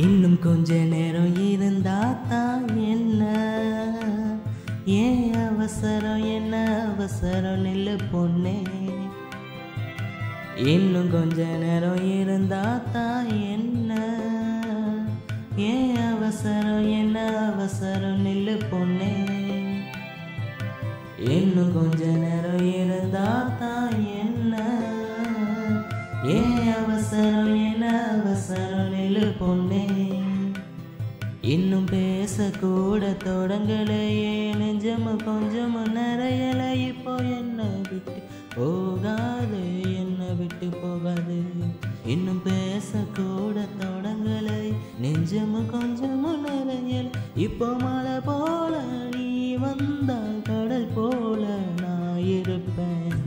இன்னும் கொஞ்ச நேரம் இருந்தாத்தா என்ன, ஏன் அவசரம் என்ன அவசரம் நில்லு பொண்ணே. இன்னும் கொஞ்ச நேரம் இருந்தாத்தா என்ன, ஏன் அவசரம் என்ன அவசரம் நில்லு பொண்ணே. இன்னும் கொஞ்ச நேரம் இருந்தாத்தா என்ன, ஏன் அவசரம் என்ன அவசரம் நில்லு பொண்ணே. இன்னும் பேசக்கூட தொடங்கலையே, நெஞ்சம கொஞ்சம் நிறையல, இப்போ என்ன விட்டு போகாது என்ன விட்டு போகாது. இன்னும் பேசக்கூட தொடங்கலை, நெஞ்சம கொஞ்சம் நிறையல, இப்போ மழை போல நீ வந்தால் கடல் போல நான் இருப்பேன்.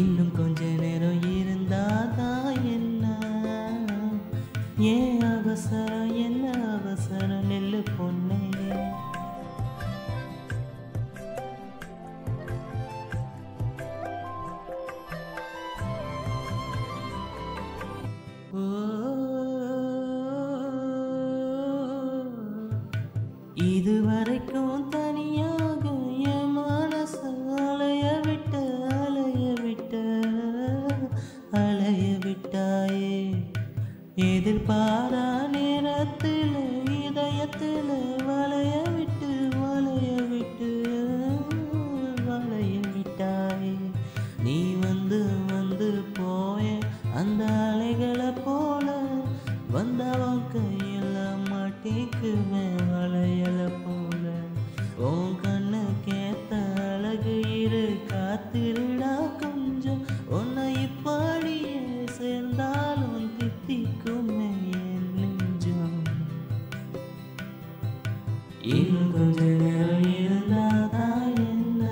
இன்னும் கொஞ்ச நேரம் இருந்தாதான் என்ன, ஏன் அவசரம் என்ன அவசரம் நெல்லு பொண்ணே. இதுவரைக்கும் தனியாக என் மனச அலைய விட்டாயே எதிர்பாரா நேரத்தில் இதயத்தில் வளைய விட்டாயே. நீ வந்து வந்து போய அந்த அலைகளை போல வந்த வாக்கையெல்லாம் மாட்டிக்குவேன் வளையல போல. உன் கண்ணு கேத்த அழகு இரு காத்திருடா கொஞ்சம், உன்னை இப்படியே சேர்ந்தாலும் தித்திக்குமே என் நெஞ்சம். இன்னும் கொஞ்ச நேரம் இருந்தாதான் என்ன,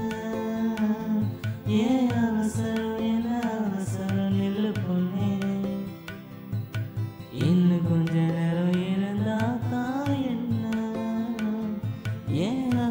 ஏன் அவசரம் என்ன அவசரம் நில்லு பொண்ணே. இன்னும் கொஞ்ச நேரம் இருந்தாதான் என்ன, ஏன்